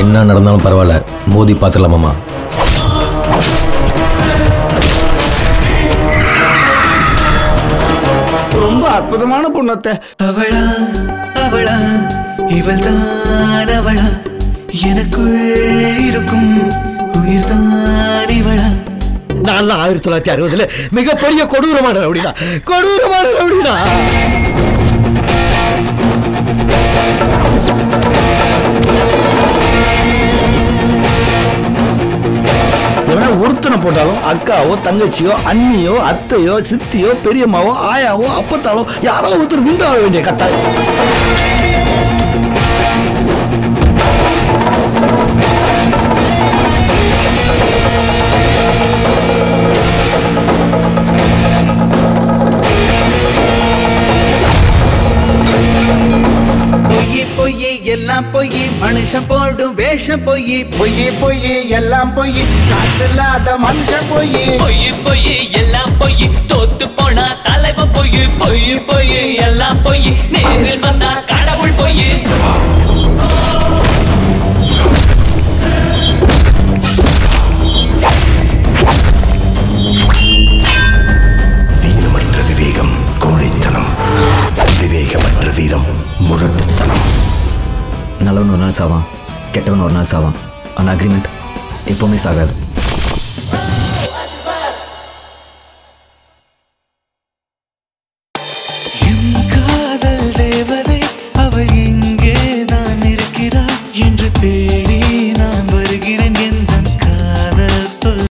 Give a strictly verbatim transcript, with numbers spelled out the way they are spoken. என்ன நடந்தாலும் பரவாயில்ல, மோதி பார்த்துடலாமாம்மா. ரொம்ப அற்புதமான பொண்ணத்தை. அவளா அவளா இவள் தான் அவளா, எனக்குள் இருக்கும் உயிர் தான் இவளா. நான் ஆயிரத்தி தொள்ளாயிரத்தி அறுபதுல மிகப்பெரிய கொடூரமான ரவுடியா கொடூரமான ரவுடியா ஒருத்தனை போட்டாலும் அக்காவோ தங்கச்சியோ அண்ணியோ அத்தையோ சித்தியோ பெரியம்மாவோ ஆயாவோ அப்பத்தாலோ யாரோ ஒருத்தர் குண்டாக வேண்டிய கட்டாயம். எல்லாம் பொய், மனுஷன் போடும் வேஷம் பொய், பொய் பொய் எல்லாம் பொய், காசில்லாத மனுஷன் பொய், பொய் பொய் எல்லாம் பொய், தோத்து போனா தலைவன் பொய், பொய் பொய் எல்லாம் பொய், நேரில் வந்தா கடவுள் பொய். வீரமற்ற விவேகம் கோழைத்தனம், விவேகமற்ற வீரம் முரட்டுத்தனம். நல்லவன் ஒரு நாள் சாவான், கெட்டவன் ஒரு நாள் சாவான். ஆனால் அக்ரிமெண்ட் எப்போவுமே சாகாது.